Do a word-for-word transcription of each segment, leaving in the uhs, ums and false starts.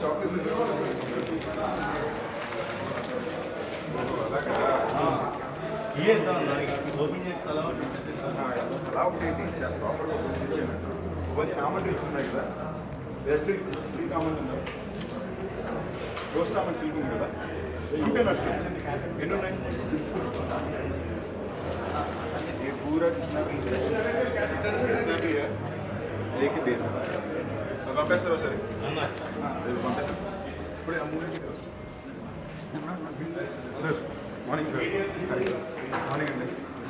ये तो गोविंद तलाव तलाव प्रापर्टी कामन ट्रीप्स कदा सी सी कामन रोस्ट कामन सिल्क कदा शूटे ये पूरा लेके दे पंपेस्टर सर पंपेस्टर इपड़े sir morning sir morning and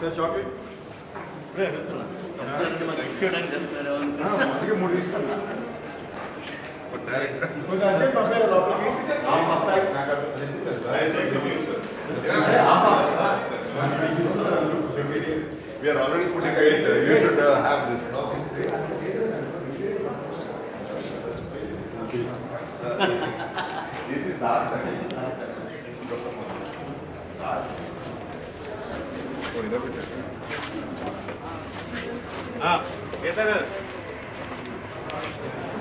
sir chocolate bro edutna sir nima ekkodaniki chestunnaru ha adike mood istunna but direct koga ante papaya lopaki half half side naga listen sir sir half half we are already putting it you should uh, have this no this is last time हाँ ऐसा कर